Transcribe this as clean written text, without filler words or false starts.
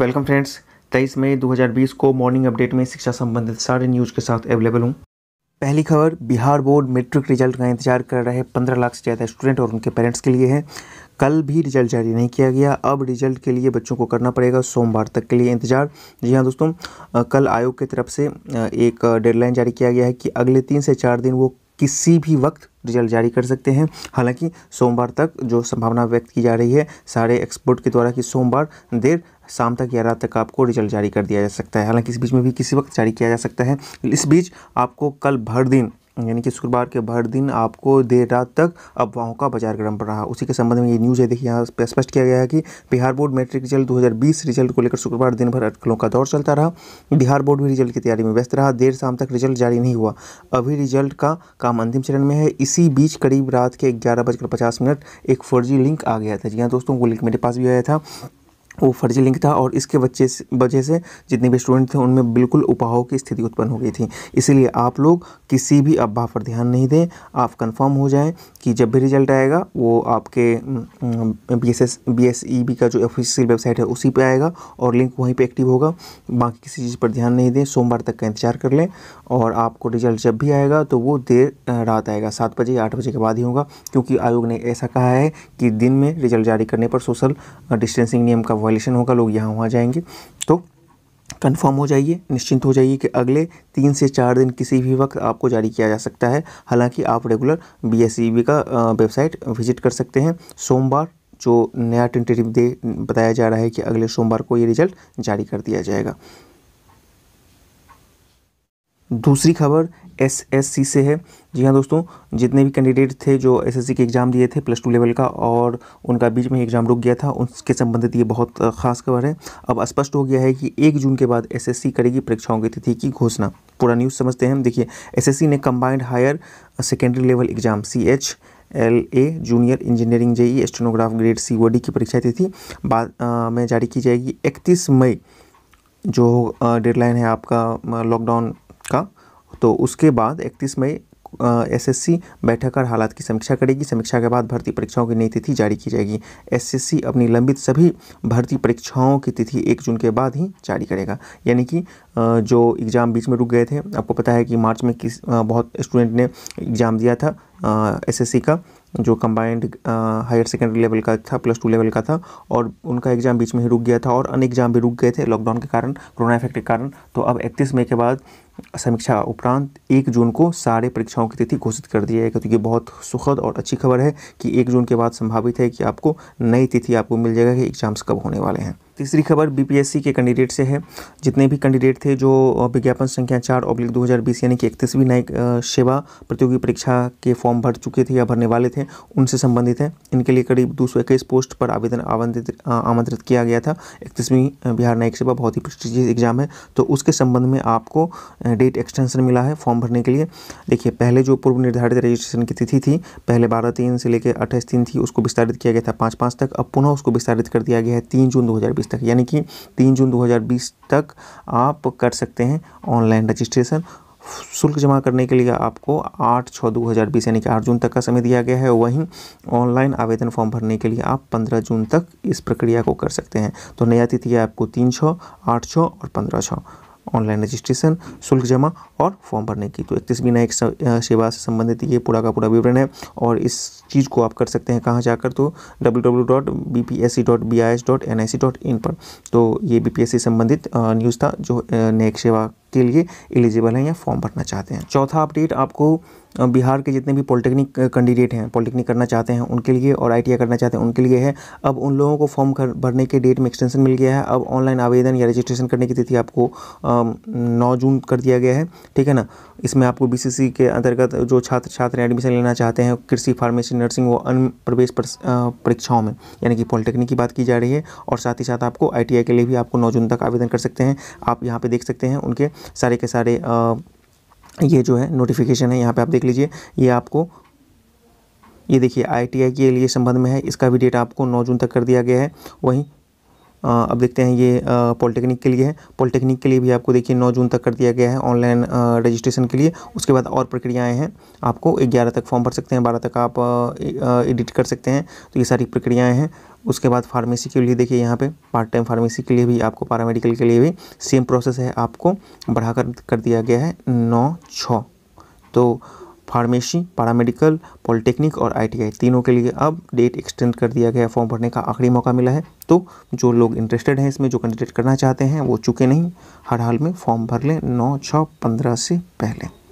Welcome friends, 23 मई 2020 को morning update में शिक्षा संबंधित सारे न्यूज़ के साथ अवेलेबल हूँ। पहली खबर बिहार बोर्ड मैट्रिक रिजल्ट का इंतजार कर रहे 15 लाख से ज़्यादा स्टूडेंट और उनके पेरेंट्स के लिए है। कल भी रिजल्ट जारी नहीं किया गया, अब रिजल्ट के लिए बच्चों को करना पड़ेगा सोमवार तक के लिए इंतजार। जी हाँ दोस्तों, कल आयोग की तरफ से एक डेडलाइन जारी किया गया है कि अगले 3 से 4 दिन वो किसी भी वक्त रिजल्ट जारी कर सकते हैं। हालांकि सोमवार तक जो संभावना व्यक्त की जा रही है सारे एक्सपर्ट के द्वारा कि सोमवार देर शाम तक या रात तक आपको रिजल्ट जारी कर दिया जा सकता है। हालांकि इस बीच में भी किसी वक्त जारी किया जा सकता है। इस बीच आपको कल भर दिन यानी कि शुक्रवार के भर दिन आपको देर रात तक अफवाहों का बाजार गर्म पड़ रहा। उसी के संबंध में ये न्यूज़ है। देखिए, यहाँ पर स्पष्ट किया गया है कि Bihar board matric result 2020 result को लेकर शुक्रवार दिन भर अटकलों का दौर चलता रहा। बिहार बोर्ड भी रिजल्ट की तैयारी में व्यस्त रहा। देर शाम तक रिजल्ट जारी नहीं हुआ। अभी रिजल्ट का काम अंतिम चरण में है। इसी बीच करीब रात के 11:50 एक फर्जी लिंक आ गया था। जी हाँ दोस्तों, वो लिंक मेरे पास भी आया था। वो फर्जी लिंक था और इसके वजह से जितने भी स्टूडेंट थे उनमें बिल्कुल उपाहाव की स्थिति उत्पन्न हो गई थी। इसीलिए आप लोग किसी भी अफवाह पर ध्यान नहीं दें। आप कंफर्म हो जाएं कि जब भी रिजल्ट आएगा वो आपके बीएसईबी का जो ऑफिशियल वेबसाइट है उसी पे आएगा और लिंक वहीं पे एक्टिव होगा। बाकी किसी चीज़ पर ध्यान नहीं दें। सोमवार तक का इंतजार कर लें और आपको रिजल्ट जब भी आएगा तो वो देर रात आएगा, 7 बजे 8 बजे के बाद ही होगा, क्योंकि आयोग ने ऐसा कहा है कि दिन में रिजल्ट जारी करने पर सोशल डिस्टेंसिंग नियम का वायलेशन होगा, लोग यहाँ वहाँ जाएंगे। तो कंफर्म हो जाइए, निश्चिंत हो जाइए कि अगले 3 से 4 दिन किसी भी वक्त आपको जारी किया जा सकता है। हालांकि आप रेगुलर बीएसईबी का वेबसाइट विजिट कर सकते हैं। सोमवार जो नया टेंटेटिव डे बताया जा रहा है कि अगले सोमवार को ये रिजल्ट जारी कर दिया जाएगा। दूसरी खबर SSC से है। जी हाँ दोस्तों, जितने भी कैंडिडेट थे जो SSC के एग्ज़ाम दिए थे प्लस 2 लेवल का और उनका बीच में एग्ज़ाम रुक गया था, उसके संबंधित ये बहुत ख़ास खबर है। अब स्पष्ट हो गया है कि 1 जून के बाद SSC करेगी परीक्षाओं की तिथि की घोषणा। पूरा न्यूज़ समझते हैं हम। देखिए, SSC ने combined higher secondary level exam CHLA junior engineering JE एस्ट्रोनोग्राफ ग्रेड COD की परीक्षा तिथि बाद में जारी की जाएगी। 31 मई जो डेडलाइन है आपका लॉकडाउन का, तो उसके बाद 31 मई SSC बैठक और हालात की समीक्षा करेगी। समीक्षा के बाद भर्ती परीक्षाओं की नई तिथि जारी की जाएगी। SSC अपनी लंबित सभी भर्ती परीक्षाओं की तिथि 1 जून के बाद ही जारी करेगा। यानी कि जो एग्ज़ाम बीच में रुक गए थे, आपको पता है कि मार्च में बहुत स्टूडेंट ने एग्ज़ाम दिया था SSC का, जो कंबाइंड हायर सेकेंडरी लेवल का था, प्लस 2 लेवल का था, और उनका एग्ज़ाम बीच में ही रुक गया था और अन्य एग्ज़ाम भी रुक गए थे लॉकडाउन के कारण, कोरोना इफेक्ट के कारण। तो अब 31 मई के बाद समीक्षा उपरांत 1 जून को सारे परीक्षाओं की तिथि घोषित कर दी जाएगी। तो ये बहुत सुखद और अच्छी खबर है कि 1 जून के बाद संभावित है कि आपको नई तिथि आपको मिल जाएगा कि एग्ज़ाम्स कब होने वाले हैं। तीसरी खबर BPSC के कैंडिडेट से है। जितने भी कैंडिडेट थे जो विज्ञापन संख्या 4/2020 यानी कि 31वीं न्यायिक सेवा प्रतियोगी परीक्षा के फॉर्म भर चुके थे या भरने वाले थे, उनसे संबंधित हैं। इनके लिए करीब 221 पोस्ट पर आवेदन आमंत्रित किया गया था। 31वीं बिहार न्यायिक सेवा बहुत ही प्रेस्टिजियस एग्जाम है, तो उसके संबंध में आपको डेट एक्सटेंशन मिला है फॉर्म भरने के लिए। देखिए, पहले जो पूर्व निर्धारित रजिस्ट्रेशन की तिथि थी, पहले 12/3 से लेकर 28/3 थी, उसको विस्तारित किया गया था 5/5 तक। अब पुनः उसको विस्तारित कर दिया गया है 3 जून 2020 तक। यानी कि 3 जून 2020 तक आप कर सकते हैं ऑनलाइन रजिस्ट्रेशन। शुल्क जमा करने के लिए आपको 8/6/2020 यानी कि 8 जून तक का समय दिया गया है। वहीं ऑनलाइन आवेदन फॉर्म भरने के लिए आप 15 जून तक इस प्रक्रिया को कर सकते हैं। तो नया तिथि है आपको 3/6, 8/6 और 15/6, ऑनलाइन रजिस्ट्रेशन, शुल्क जमा और फॉर्म भरने की। तो 31वीं न्यायिक सेवा से संबंधित ये पूरा का पूरा विवरण है और इस चीज़ को आप कर सकते हैं कहाँ जाकर, तो www.bpsc.bis.nic.in पर। तो ये BPSC संबंधित न्यूज़ था जो न्यायिक सेवा के लिए एलिजिबल हैं या फॉर्म भरना चाहते हैं। चौथा अपडेट आपको बिहार के जितने भी पॉलिटेक्निक कैंडिडेट हैं, पॉलिटेक्निक करना चाहते हैं उनके लिए और ITI करना चाहते हैं उनके लिए है। अब उन लोगों को फॉर्म भरने के डेट में एक्सटेंशन मिल गया है। अब ऑनलाइन आवेदन या रजिस्ट्रेशन करने की तिथि आपको 9 जून कर दिया गया है। ठीक है ना। इसमें आपको BCC के अंतर्गत जो छात्र छात्र एडमिशन लेना चाहते हैं कृषि, फार्मेसी, नर्सिंग व अन्य प्रवेश परीक्षाओं में, यानी कि पॉलिटेक्निक की बात की जा रही है। और साथ ही साथ आपको ITI के लिए भी आपको 9 जून तक आवेदन कर सकते हैं। आप यहाँ पर देख सकते हैं उनके सारे के सारे ये जो है नोटिफिकेशन है, यहाँ पे आप देख लीजिए। ये आपको ये देखिए ITI के लिए संबंध में है, इसका भी डेट आपको 9 जून तक कर दिया गया है। वहीं अब देखते हैं ये पॉलिटेक्निक के लिए है। पॉलिटेक्निक के लिए भी आपको देखिए 9 जून तक कर दिया गया है ऑनलाइन रजिस्ट्रेशन के लिए। उसके बाद और प्रक्रियाएं हैं, आपको 11 तक फॉर्म भर सकते हैं, 12 तक आप एडिट कर सकते हैं। तो ये सारी प्रक्रियाएं हैं। उसके बाद फार्मेसी के लिए देखिए यहाँ पे पार्ट टाइम फार्मेसी के लिए भी आपको, पैरामेडिकल के लिए भी सेम प्रोसेस है, आपको बढ़ाकर कर दिया गया है 9/6। तो फार्मेसी, पैरामेडिकल, पॉलिटेक्निक और आईटीआई तीनों के लिए अब डेट एक्सटेंड कर दिया गया है। फॉर्म भरने का आखिरी मौका मिला है। तो जो लोग इंटरेस्टेड हैं इसमें, जो कैंडिडेट करना चाहते हैं, वो चुके नहीं, हर हाल में फॉर्म भर लें 9/6/15 से पहले।